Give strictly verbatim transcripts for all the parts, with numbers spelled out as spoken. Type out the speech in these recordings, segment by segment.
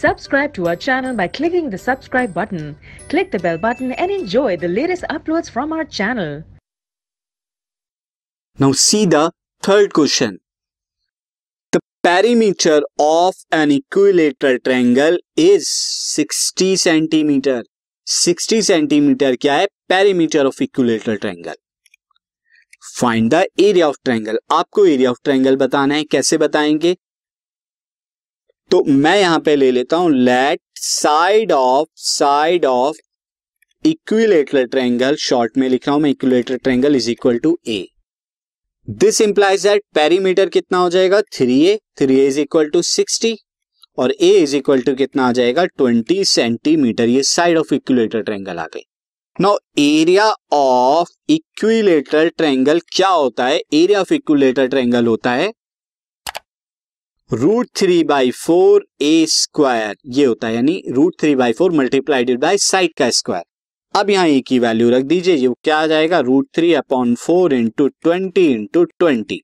Subscribe to our channel by clicking the subscribe button. Click the bell button and enjoy the latest uploads from our channel. Now see the third question. The perimeter of an equilateral triangle is sixty centimeters. sixty centimeters क्या है? Perimeter of equilateral triangle. Find the area of triangle. आपको area of triangle बताना है. कैसे बताएंगे? तो मैं यहां पे ले लेता हूं let side of side of equilateral triangle. Short में लिख रहा हूं मैं, equilateral triangle is equal to A. This implies that perimeter कितना हो जाएगा? Three A. Three A is equal to sixty और ए इज इक्वल टू कितना आ जाएगा? Twenty centimetre. ये साइड ऑफ इक्विलेटरल ट्रायंगल आ गई. Now area of equilateral triangle क्या होता है? एरिया ऑफ इक्विलेटरल ट्रायंगल होता है root three by four A square. ये होता है यानी root three by four multiplied by side का स्क्वायर. अब यहाँ ए की वैल्यू रख दीजिए. ये क्या आ जाएगा? Root three upon four into twenty into twenty.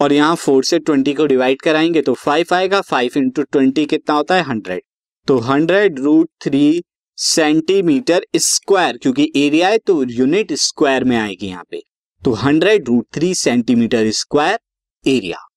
और यहाँ फोर से ट्वेंटी को डिवाइड कराएंगे तो फाइव आएगा. फाइव इंटू ट्वेंटी कितना होता है? हंड्रेड. तो hundred root three centimetre square, क्योंकि एरिया है तो यूनिट स्क्वायर में आएगी यहाँ पे. तो hundred root three centimetre square area.